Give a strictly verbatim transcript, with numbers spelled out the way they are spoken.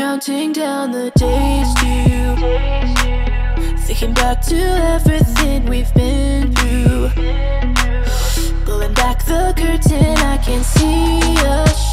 counting down the days to you, thinking back to everything we've been through. Pulling back the curtain, I can see us.